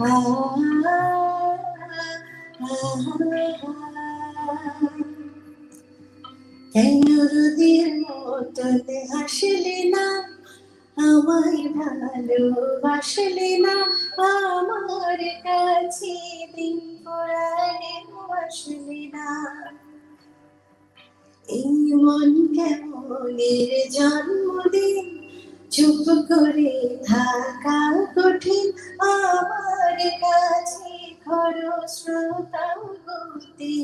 जन्मदिन चुप करे थाका कठिन आमार काछे खरो श्रोता गति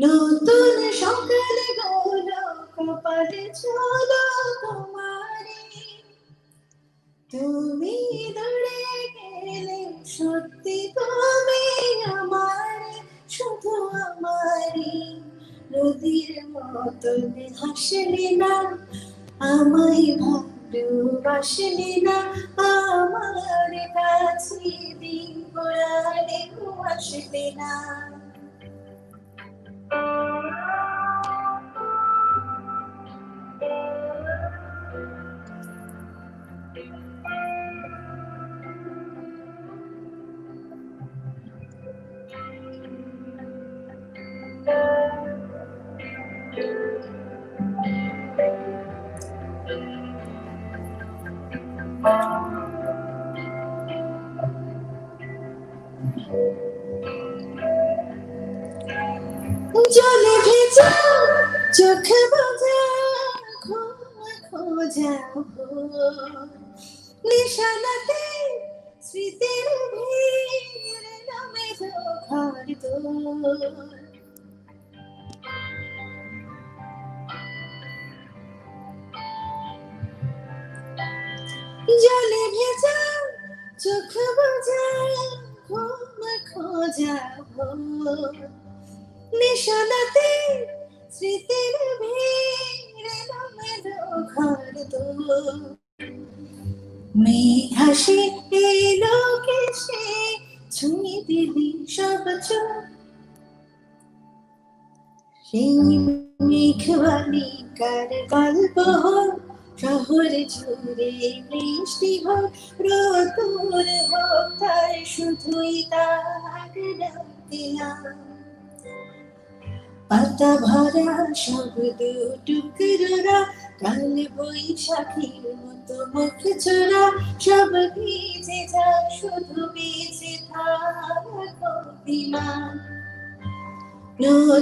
नतुन सकाल गोलो कपाले चलो तुम्हारे तुमी दौड़े गेले सत्य तुमी हमारे शुधु हमारी नदीर मतन हासले ना আমায় ভালোবাসলে না আমার কাছে দিন গড়ালে আসলে না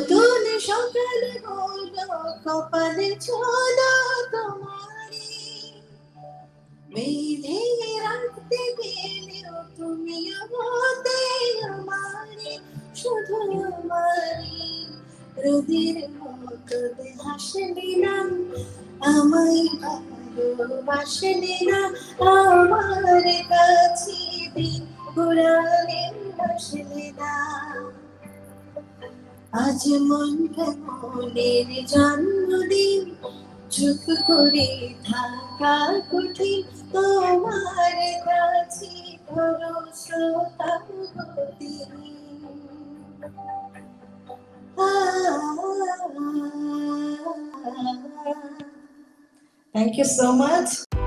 নতুন সকাল গোলো কপালে চলো তোমারে বেঁধে রাখতে গেলেও তুমি আমাতে আমারে শুধু আমারে রোদের মতো হাসলে না আমায় ভালোবাসলে না আমার কাছে দিন ঘোরালে আসলে না आज मन के जन्मदिन चुप करे थाका कठिन तोमार काछे करो श्रोता गति Thank you so much.